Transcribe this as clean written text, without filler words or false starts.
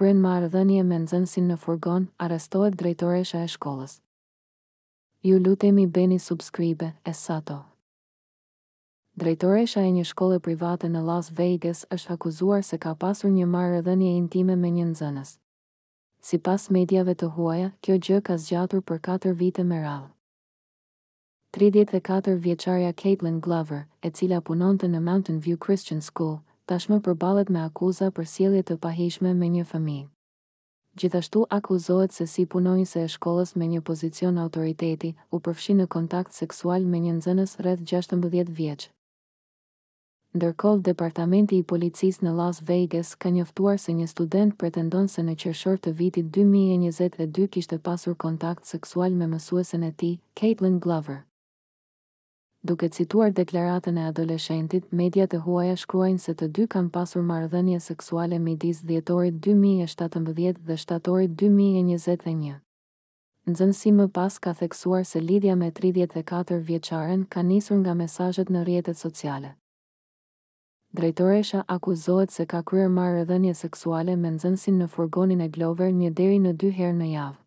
Kryemarrëdhënie me nxënësin në furgon, arrestohet drejtoresha e shkollës. Ju lutemi bëni subscribe, e sato. Drejtoresha e një shkolle private në Las Vegas është akuzuar se ka pasur një marrëdhënie intime me një nxënës. Sipas mediave të huaja, kjo gjë ka zgjatur për 4 vite me radhë. 34-vjeçaria Caitlyn Glover, e cila punonte në Mountain View Christian School, tashmë përballet me akuza për sjellje të pahishme me një fëmijë. Gjithashtu akuzohet se si punonjëse e shkollës me një pozicion autoriteti u përfshi në kontakt seksual me një nxënës rreth 16 vjeç. Ndërkohë, Departamenti i Policisë në Las Vegas ka njoftuar se një student pretendon se në qershor të vitit 2022 kishte pasur kontakt seksual me mësuesen e tij, Caitlyn Glover. Duke cituar deklaratën e adoleshentit, mediat e huaja shkruajnë se të dy kanë pasur marrëdhënie seksuale midis dhjetorit 2017 dhe shtatorit 2021. Nxënësi më pas ka theksuar se lidhja me 34-vjeçaren ka nisur nga mesazhet në rrjetet sociale. Drejtoresha akuzohet se ka kryer marrëdhënie seksuale me nxënësin në furgonin e Glover 1 deri në 2 herë në javë.